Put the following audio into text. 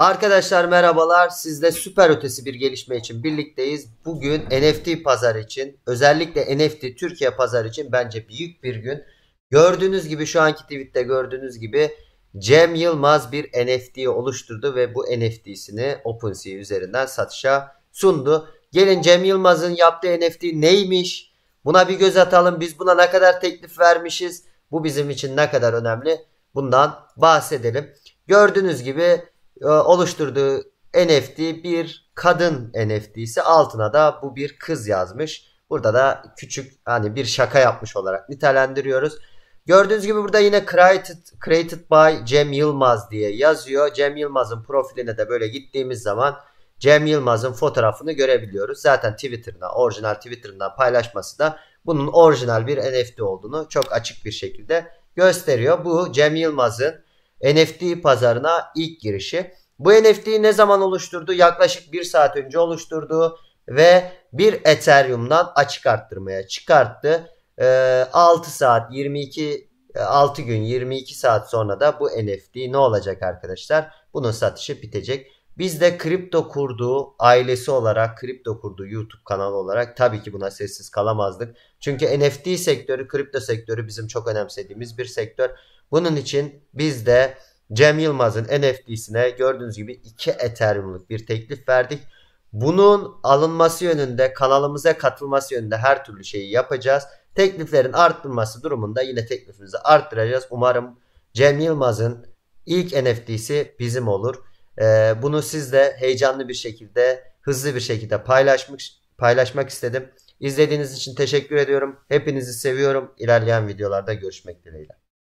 Arkadaşlar merhabalar, sizle süper ötesi bir gelişme için birlikteyiz. Bugün NFT pazar için, özellikle NFT Türkiye pazar için bence büyük bir gün. Gördüğünüz gibi, şu anki tweette gördüğünüz gibi Cem Yılmaz bir NFT oluşturdu ve bu NFT'sini OpenSea üzerinden satışa sundu. Gelin Cem Yılmaz'ın yaptığı NFT neymiş? Buna bir göz atalım. Biz buna ne kadar teklif vermişiz? Bu bizim için ne kadar önemli? Bundan bahsedelim. Gördüğünüz gibi oluşturduğu NFT bir kadın NFT'si, altına da bu bir kız yazmış. Burada da küçük, hani bir şaka yapmış olarak nitelendiriyoruz. Gördüğünüz gibi burada yine created by Cem Yılmaz diye yazıyor. Cem Yılmaz'ın profiline de böyle gittiğimiz zaman Cem Yılmaz'ın fotoğrafını görebiliyoruz. Zaten Twitter'dan, orijinal Twitter'dan paylaşması da bunun orijinal bir NFT olduğunu çok açık bir şekilde gösteriyor. Bu Cem Yılmaz'ın NFT pazarına ilk girişi. Bu NFT'yi ne zaman oluşturdu? Yaklaşık 1 saat önce oluşturdu ve bir Ethereum'dan açık arttırmaya çıkarttı. 6 gün 22 saat sonra da bu NFT ne olacak arkadaşlar? Bunun satışı bitecek. Biz de Kripto Kurdu ailesi olarak, Kripto Kurdu YouTube kanalı olarak tabii ki buna sessiz kalamazdık. Çünkü NFT sektörü, kripto sektörü bizim çok önemsediğimiz bir sektör. Bunun için biz de Cem Yılmaz'ın NFT'sine gördüğünüz gibi 2 Ethereum'luk bir teklif verdik. Bunun alınması yönünde, kanalımıza katılması yönünde her türlü şeyi yapacağız. Tekliflerin arttırılması durumunda yine teklifimizi arttıracağız. Umarım Cem Yılmaz'ın ilk NFT'si bizim olur. Bunu sizle heyecanlı bir şekilde, hızlı bir şekilde paylaşmak istedim. İzlediğiniz için teşekkür ediyorum. Hepinizi seviyorum. İlerleyen videolarda görüşmek dileğiyle.